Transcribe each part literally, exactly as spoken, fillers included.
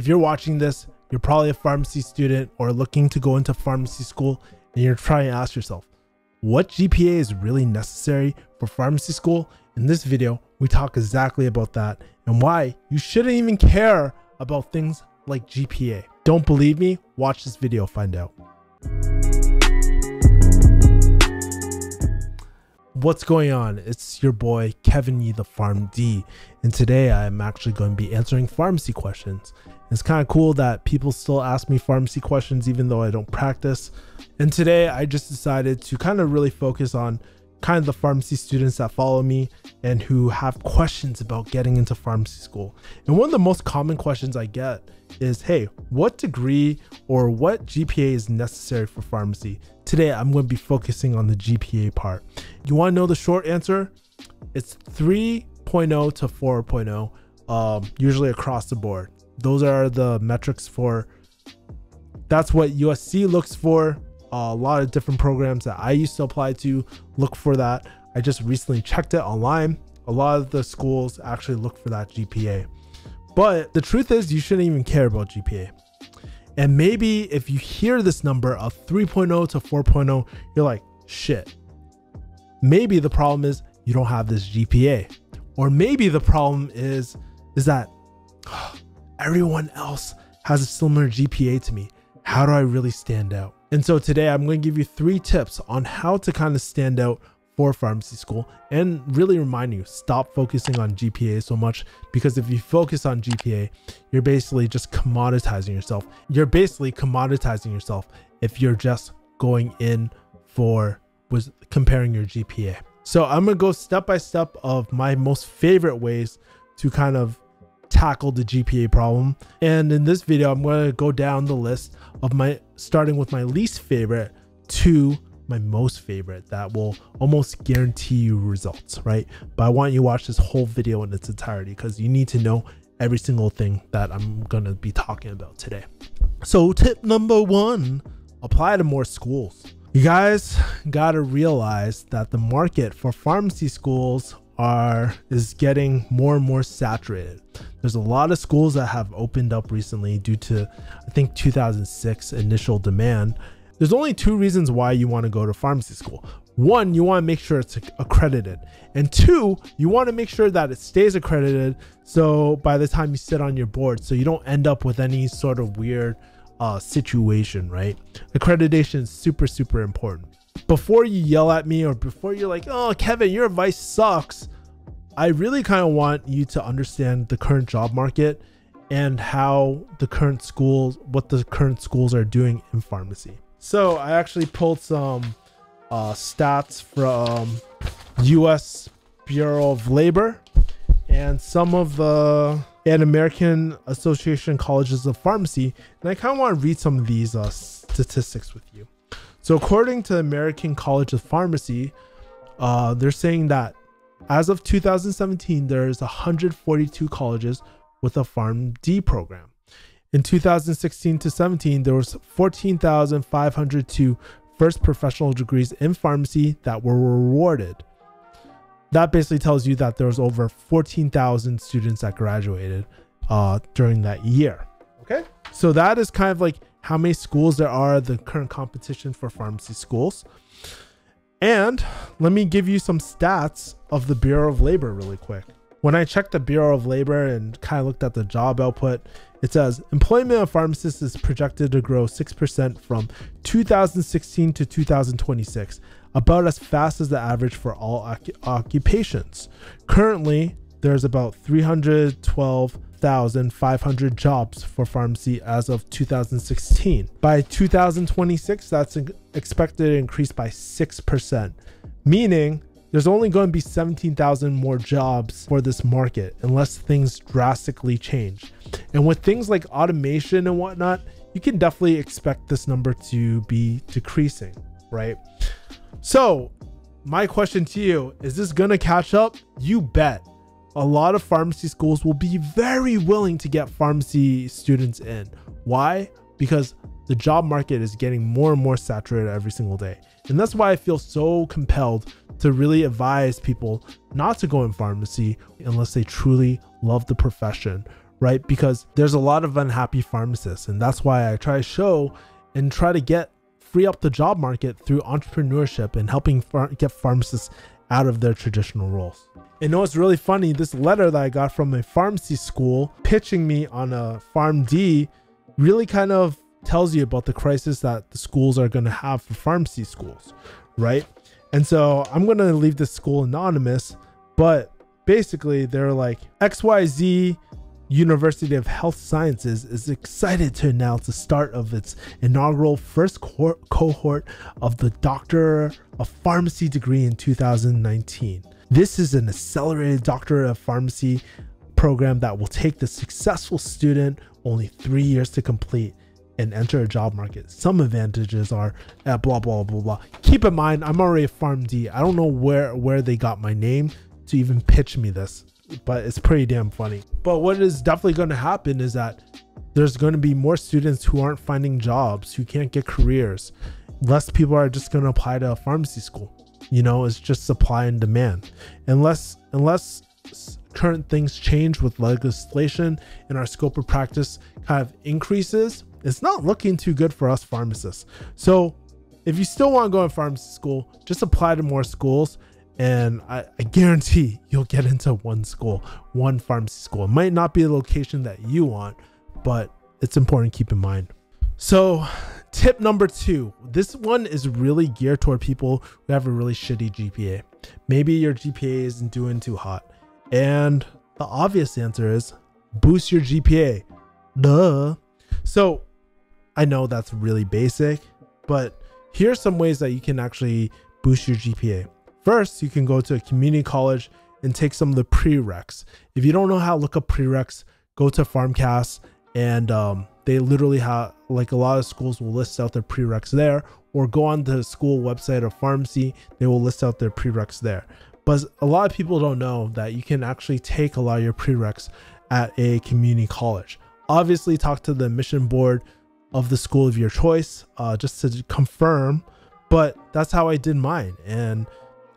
if you're watching this, you're probably a pharmacy student or looking to go into pharmacy school, and you're trying to ask yourself, what G P A is really necessary for pharmacy school? In this video, we talk exactly about that and why you shouldn't even care about things like G P A. Don't believe me? Watch this video, find out. What's going on? It's your boy Kevin Yee, the PharmD, and today I'm actually going to be answering pharmacy questions. It's kind of cool that people still ask me pharmacy questions even though I don't practice. And today I just decided to kind of really focus on kind of the pharmacy students that follow me and who have questions about getting into pharmacy school. And one of the most common questions I get is, hey, what degree or what G P A is necessary for pharmacy? Today, I'm going to be focusing on the G P A part. You want to know the short answer? It's three point oh to four point oh, um, usually across the board. Those are the metrics for, that's what U S C looks for. Uh, a lot of different programs that I used to apply to look for that. I just recently checked it online. A lot of the schools actually look for that G P A. But the truth is, you shouldn't even care about G P A. And maybe if you hear this number of three point oh to four point oh, you're like, shit, maybe the problem is you don't have this G P A. Or maybe the problem is, is that oh, everyone else has a similar G P A to me. How do I really stand out? And so today I'm going to give you three tips on how to kind of stand out for pharmacy school, and really remind you, stop focusing on G P A so much, because if you focus on G P A, you're basically just commoditizing yourself. You're basically commoditizing yourself if you're just going in for was comparing your G P A. So I'm going to go step by step of my most favorite ways to kind of tackle the G P A problem. And in this video, I'm going to go down the list of my, starting with my least favorite to my most favorite, that will almost guarantee you results, right? But I want you to watch this whole video in its entirety, because you need to know every single thing that I'm going to be talking about today. So tip number one, apply to more schools. You guys got to realize that the market for pharmacy schools Are, is getting more and more saturated. There's a lot of schools that have opened up recently due to, I think, two thousand six initial demand. There's only two reasons why you want to go to pharmacy school. One, you want to make sure it's accredited. And two, you want to make sure that it stays accredited, so by the time you sit on your board, so you don't end up with any sort of weird uh, situation, right? Accreditation is super, super important. Before you yell at me, or before you're like, oh, Kevin, your advice sucks, I really kind of want you to understand the current job market and how the current schools, what the current schools are doing in pharmacy. So I actually pulled some uh, stats from U S Bureau of Labor and some of the and American Association Colleges of Pharmacy. And I kind of want to read some of these uh, statistics with you. So according to the American College of Pharmacy, uh, they're saying that as of two thousand seventeen, there's one hundred forty-two colleges with a PharmD program. In two thousand sixteen to seventeen, there was fourteen thousand five hundred two first professional degrees in pharmacy that were awarded. That basically tells you that there was over fourteen thousand students that graduated uh, during that year. Okay, so that is kind of like how many schools there are, the current competition for pharmacy schools. And let me give you some stats of the Bureau of Labor really quick. When I checked the Bureau of Labor and kind of looked at the job output, it says employment of pharmacists is projected to grow six percent from two thousand sixteen to two thousand twenty-six, about as fast as the average for all oc occupations. Currently, there's about three hundred twelve thousand five hundred jobs for pharmacy as of two thousand sixteen. By two thousand twenty-six, that's expected to increase by six percent, meaning there's only going to be seventeen thousand more jobs for this market unless things drastically change. And with things like automation and whatnot, you can definitely expect this number to be decreasing, right? So my question to you, is this going to catch up? You bet. A lot of pharmacy schools will be very willing to get pharmacy students in. Why? Because the job market is getting more and more saturated every single day. And that's why I feel so compelled to really advise people not to go in pharmacy unless they truly love the profession, right? Because there's a lot of unhappy pharmacists, and that's why I try to show and try to get free up the job market through entrepreneurship and helping ph- get pharmacists out of their traditional roles. And know it's really funny, this letter that I got from a pharmacy school pitching me on a PharmD really kind of tells you about the crisis that the schools are going to have for pharmacy schools, right? And so I'm going to leave this school anonymous, but basically they're like, X Y Z University of Health Sciences is excited to announce the start of its inaugural first co- cohort of the Doctor of Pharmacy degree in two thousand nineteen. This is an accelerated Doctor of Pharmacy program that will take the successful student only three years to complete and enter a job market. Some advantages are uh, blah, blah, blah, blah. Keep in mind, I'm already a PharmD. I don't know where, where they got my name to even pitch me this, but it's pretty damn funny. But what is definitely going to happen is that there's going to be more students who aren't finding jobs, who can't get careers. Less people are just going to apply to a pharmacy school. You know, it's just supply and demand. Unless, unless current things change with legislation and our scope of practice kind of increases, it's not looking too good for us pharmacists. So if you still want to go to pharmacy school, just apply to more schools. And I, I guarantee you'll get into one school, one pharmacy school. It might not be the location that you want, but it's important to keep in mind. So tip number two, this one is really geared toward people who have a really shitty G P A. Maybe your G P A isn't doing too hot. And the obvious answer is boost your G P A. Duh. So I know that's really basic, but here are some ways that you can actually boost your G P A. First, you can go to a community college and take some of the prereqs. If you don't know how to look up prereqs, go to Pharmcas, and um, they literally have, like, a lot of schools will list out their prereqs there, or go on the school website or pharmacy, they will list out their prereqs there. But a lot of people don't know that you can actually take a lot of your prereqs at a community college. Obviously, talk to the admission board of the school of your choice uh, just to confirm, but that's how I did mine. And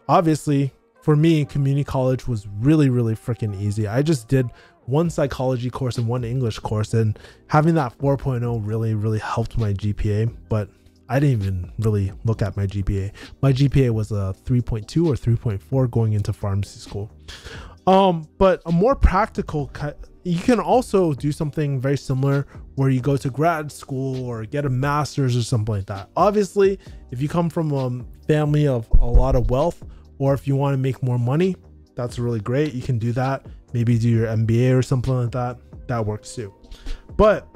obviously, for me, community college was really, really freaking easy. I just did one psychology course and one English course, and having that four point oh really, really helped my G P A, but I didn't even really look at my G P A. My G P A was a three point two or three point four going into pharmacy school. Um, but a more practical, you can also do something very similar where you go to grad school or get a master's or something like that. Obviously, if you come from a family of a lot of wealth, or if you want to make more money, that's really great. You can do that. Maybe do your M B A or something like that. That works too. But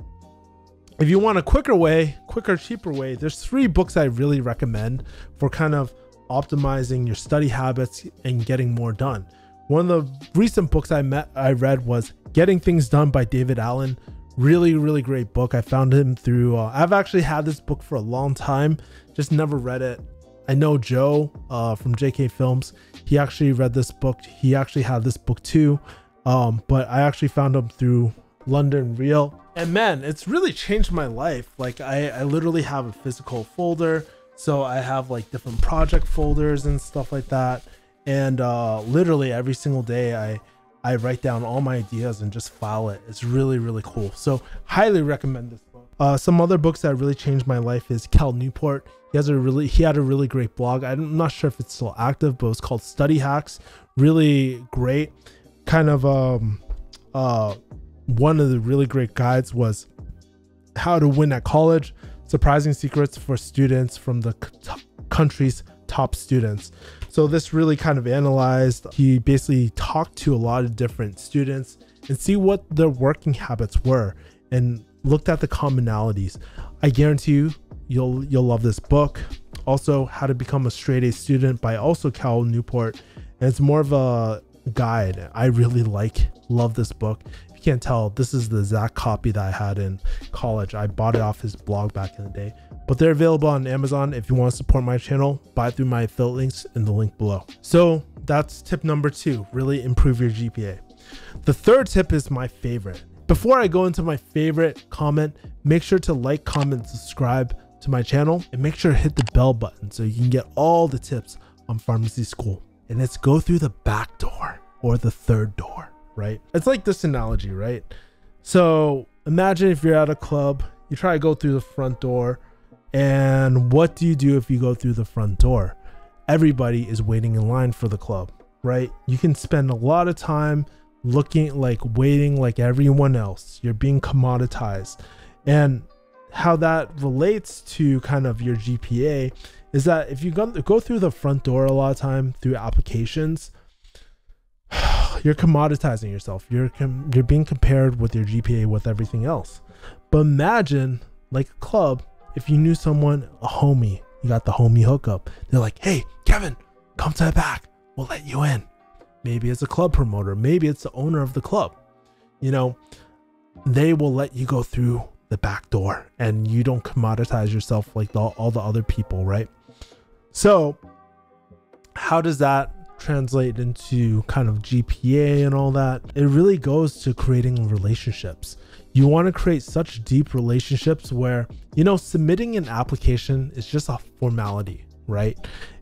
if you want a quicker way, quicker, cheaper way, there's three books I really recommend for kind of optimizing your study habits and getting more done. One of the recent books I met, I read was Getting Things Done by David Allen. Really, really great book. I found him through, uh, I've actually had this book for a long time, just never read it. I know Joe uh, from J K Films, he actually read this book. He actually had this book too, um, but I actually found him through London Real. And man, it's really changed my life. Like I, I literally have a physical folder. So I have like different project folders and stuff like that. And uh, literally every single day I, I write down all my ideas and just file it. It's really, really cool. So highly recommend this book. Uh, some other books that really changed my life is Cal Newport. He has a really, he had a really great blog. I'm not sure if it's still active, but it's called Study Hacks. Really great. Kind of um, uh, one of the really great guides was How to Win at College, Surprising Secrets for Students from the c- country's top students. So this really kind of analyzed, he basically talked to a lot of different students and see what their working habits were and looked at the commonalities. I guarantee you, you'll you'll love this book. Also, How to Become a Straight A Student by also Cal Newport. And it's more of a guide. I really like, love this book. If you can't tell, this is the exact copy that I had in college. I bought it off his blog back in the day. But they're available on Amazon. If you want to support my channel, buy through my affiliate links in the link below. So that's tip number two, really improve your G P A. The third tip is my favorite. Before I go into my favorite comment, make sure to like, comment, subscribe to my channel, and make sure to hit the bell button so you can get all the tips on pharmacy school. And let's go through the back door or the third door, right? It's like this analogy, right? So imagine if you're at a club, you try to go through the front door, and what do you do if you go through the front door? Everybody is waiting in line for the club, right? You can spend a lot of time looking like waiting like everyone else. You're being commoditized. And how that relates to kind of your G P A is that if you go through the front door a lot of time through applications, you're commoditizing yourself. You're you're being compared with your G P A with everything else. But imagine like a club, if you knew someone, a homie, you got the homie hookup. They're like, hey, Kevin, come to the back. We'll let you in. Maybe it's a club promoter. Maybe it's the owner of the club. You know, they will let you go through the back door and you don't commoditize yourself like the, all the other people, right? So how does that translate into kind of G P A and all that? It really goes to creating relationships. You want to create such deep relationships where, you know, submitting an application is just a formality, right?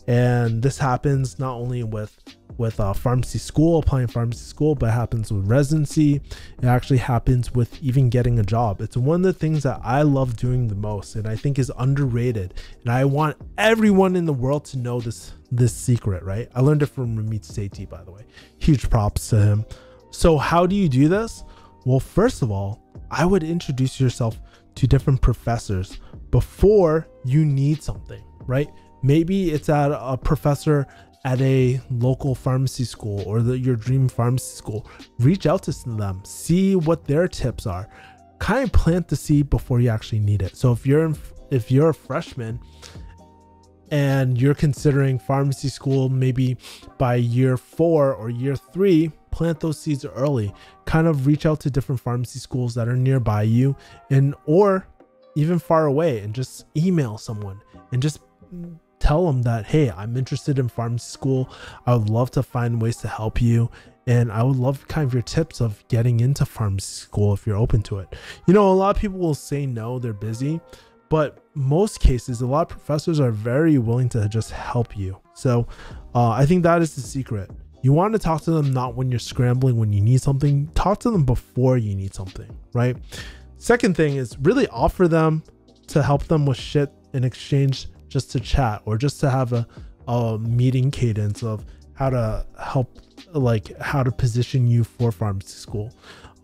And this happens not only with with uh, pharmacy school, applying pharmacy school, but it happens with residency. It actually happens with even getting a job. It's one of the things that I love doing the most, and I think is underrated. And I want everyone in the world to know this, this secret, right? I learned it from Ramit Sethi, by the way. Huge props to him. So how do you do this? Well, first of all, I would introduce yourself to different professors before you need something, right? Maybe it's at a professor at a local pharmacy school or the, your dream pharmacy school. Reach out to them, see what their tips are. Kind of plant the seed before you actually need it. So if you're if you're a freshman and you're considering pharmacy school, maybe by year four or year three, plant those seeds early. Kind of reach out to different pharmacy schools that are nearby you, and or even far away, and just email someone and just tell them that, hey, I'm interested in pharmacy school. I would love to find ways to help you. And I would love kind of your tips of getting into pharmacy school if you're open to it. You know, a lot of people will say no, they're busy, but most cases, a lot of professors are very willing to just help you. So uh, I think that is the secret. You want to talk to them, not when you're scrambling, when you need something. Talk to them before you need something, right? Second thing is really offer them to help them with shit in exchange just to chat or just to have a, a meeting cadence of how to help, like how to position you for pharmacy school.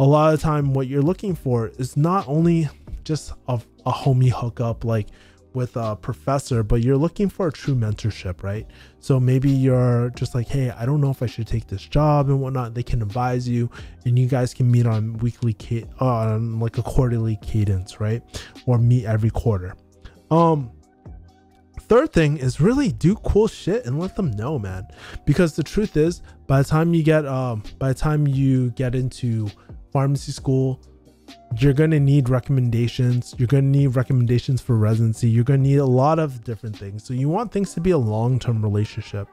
A lot of time what you're looking for is not only just a, a homie hookup like with a professor, but you're looking for a true mentorship, right? So maybe you're just like, hey, I don't know if I should take this job and whatnot. They can advise you and you guys can meet on weekly, on like a quarterly cadence, right? Or meet every quarter. Um, Third thing is really do cool shit and let them know, man, because the truth is by the time you get um by the time you get into pharmacy school, you're going to need recommendations. You're going to need recommendations for residency. You're going to need a lot of different things. So you want things to be a long-term relationship,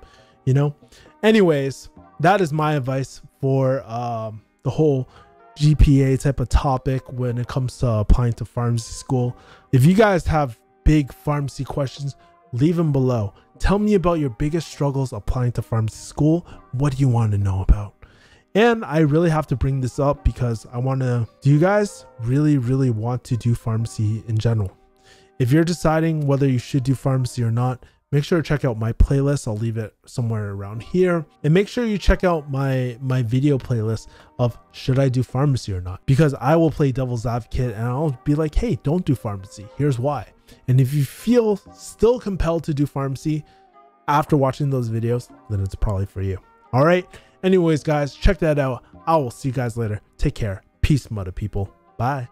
you know. Anyways, that is my advice for um the whole G P A type of topic when it comes to applying to pharmacy school. If you guys have big pharmacy questions, leave them below. Tell me about your biggest struggles applying to pharmacy school. What do you want to know about? And I really have to bring this up because I want to, do you guys really, really want to do pharmacy in general? If you're deciding whether you should do pharmacy or not, make sure to check out my playlist. I'll leave it somewhere around here. And make sure you check out my, my video playlist of should I do pharmacy or not? Because I will play devil's advocate and I'll be like, hey, don't do pharmacy. Here's why. And if you feel still compelled to do pharmacy after watching those videos, then it's probably for you. All right. Anyways, guys, check that out. I will see you guys later. Take care. Peace, mother people. Bye.